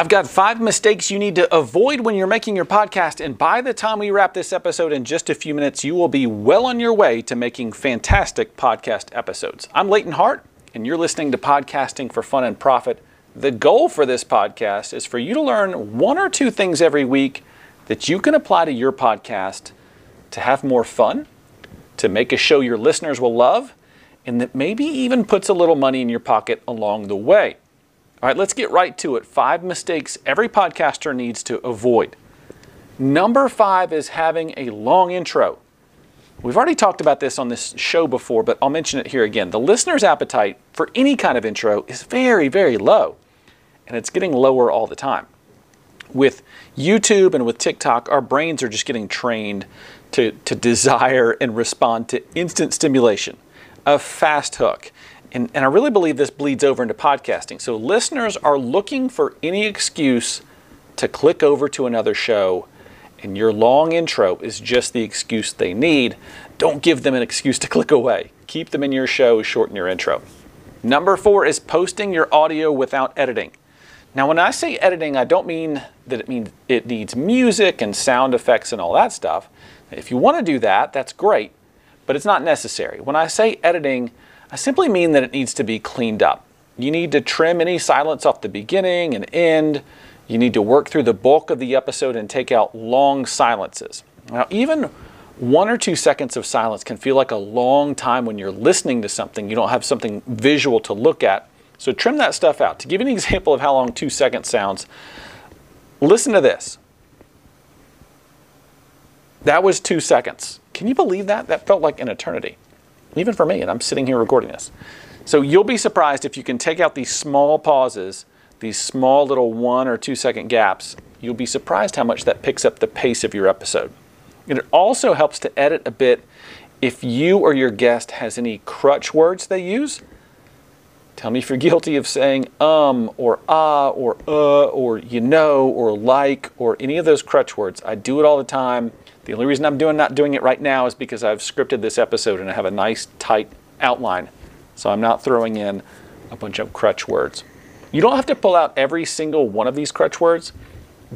I've got 5 mistakes you need to avoid when you're making your podcast, and by the time we wrap this episode in just a few minutes, you will be well on your way to making fantastic podcast episodes. I'm Leighton Hart, and you're listening to Podcasting for Fun and Profit. The goal for this podcast is for you to learn 1 or 2 things every week that you can apply to your podcast to have more fun, to make a show your listeners will love, and that maybe even puts a little money in your pocket along the way. All right, let's get right to it. 5 mistakes every podcaster needs to avoid. Number 5 is having a long intro. We've already talked about this on this show before, but I'll mention it here again. The listener's appetite for any kind of intro is very, very low, and it's getting lower all the time. With YouTube and with TikTok, our brains are just getting trained to desire and respond to instant stimulation, a fast hook. And I really believe this bleeds over into podcasting. So listeners are looking for any excuse to click over to another show, and your long intro is just the excuse they need. Don't give them an excuse to click away. Keep them in your show, shorten your intro. Number 4 is posting your audio without editing. Now, when I say editing, I don't mean that it means it needs music and sound effects and all that stuff. If you want to do that, that's great, but it's not necessary. When I say editing, I simply mean that it needs to be cleaned up. You need to trim any silence off the beginning and end. You need to work through the bulk of the episode and take out long silences. Now, even 1 or 2 seconds of silence can feel like a long time when you're listening to something. You don't have something visual to look at. So trim that stuff out. To give you an example of how long 2 seconds sounds, listen to this. That was 2 seconds. Can you believe that? That felt like an eternity. Even for me, and I'm sitting here recording this. So you'll be surprised if you can take out these small pauses, these small little 1 or 2 second gaps. You'll be surprised how much that picks up the pace of your episode. And it also helps to edit a bit if you or your guest has any crutch words they use. Tell me if you're guilty of saying or ah or or you know or like or any of those crutch words. I do it all the time. The only reason I'm not doing it right now is because I've scripted this episode and I have a nice tight outline. So I'm not throwing in a bunch of crutch words. You don't have to pull out every single one of these crutch words,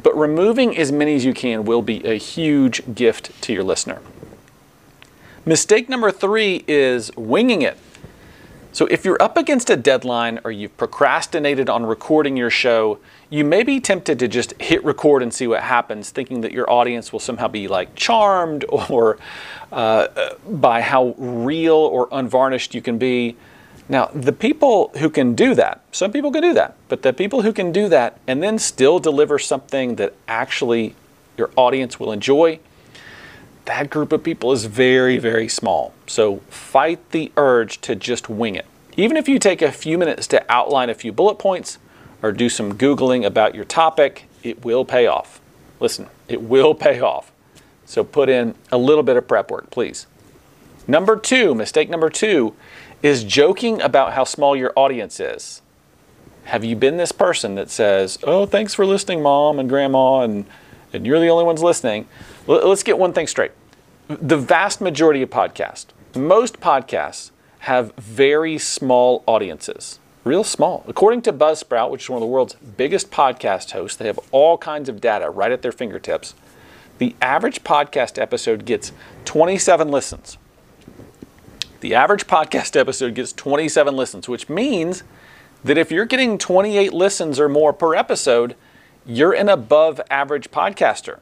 but removing as many as you can will be a huge gift to your listener. Mistake number 3 is winging it. So if you're up against a deadline or you've procrastinated on recording your show, you may be tempted to just hit record and see what happens, thinking that your audience will somehow be like charmed or by how real or unvarnished you can be. Now, the people who can do that, some people can do that, but the people who can do that and then still deliver something that actually your audience will enjoy, that group of people is very, very small. So fight the urge to just wing it. Even if you take a few minutes to outline a few bullet points or do some Googling about your topic, it will pay off. Listen, it will pay off. So put in a little bit of prep work, please. Mistake number two is joking about how small your audience is. Have you been this person that says, oh, thanks for listening, Mom and Grandma, and you're the only ones listening? Let's get one thing straight. The vast majority of podcasts, most podcasts, have very small audiences, real small. According to Buzzsprout, which is one of the world's biggest podcast hosts, they have all kinds of data right at their fingertips. The average podcast episode gets 27 listens. The average podcast episode gets 27 listens, which means that if you're getting 28 listens or more per episode, you're an above average podcaster.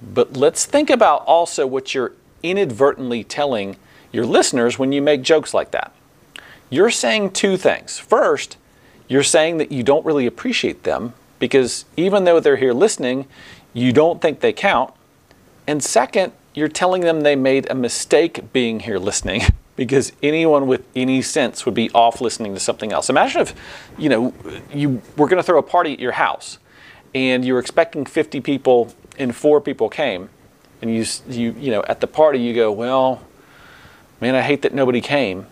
But let's think about also what you're inadvertently telling your listeners when you make jokes like that. You're saying 2 things. First, you're saying that you don't really appreciate them because even though they're here listening, you don't think they count. And second, you're telling them they made a mistake being here listening because anyone with any sense would be off listening to something else. Imagine if, you were going to throw a party at your house and you were expecting 50 people and 4 people came, and you at the party you go, well, man, I hate that nobody came.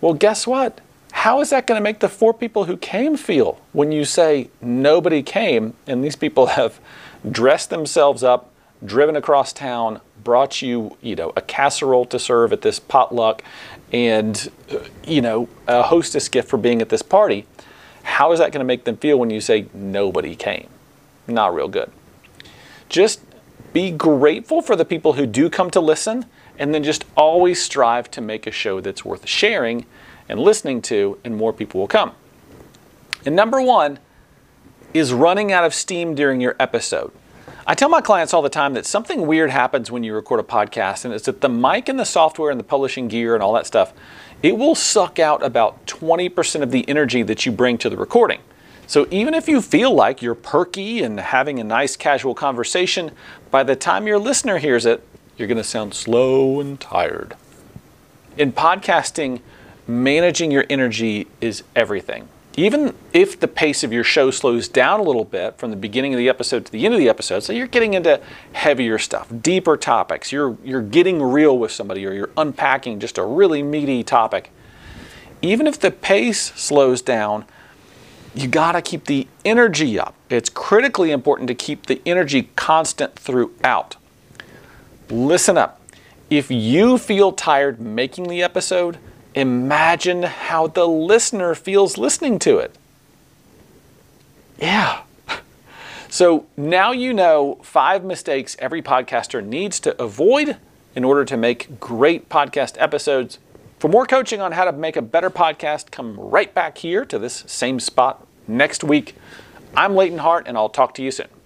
Well, guess what? How is that going to make the 4 people who came feel when you say nobody came and these people have dressed themselves up, driven across town, brought you, a casserole to serve at this potluck and, a hostess gift for being at this party? How is that going to make them feel when you say nobody came? Not real good. Just be grateful for the people who do come to listen, and then just always strive to make a show that's worth sharing and listening to, and more people will come. And number one is running out of steam during your episode. I tell my clients all the time that something weird happens when you record a podcast, and it's that the mic and the software and the publishing gear and all that stuff, it will suck out about 20% of the energy that you bring to the recording. So even if you feel like you're perky and having a nice casual conversation, by the time your listener hears it, you're going to sound slow and tired. In podcasting, managing your energy is everything. Even if the pace of your show slows down a little bit from the beginning of the episode to the end of the episode, so you're getting into heavier stuff, deeper topics, you're getting real with somebody, or you're unpacking just a really meaty topic. Even if the pace slows down, you gotta keep the energy up. It's critically important to keep the energy constant throughout. Listen up. If you feel tired making the episode, imagine how the listener feels listening to it. Yeah. So now you know 5 mistakes every podcaster needs to avoid in order to make great podcast episodes. For more coaching on how to make a better podcast, come right back here to this same spot next week. I'm Leighton Hart, and I'll talk to you soon.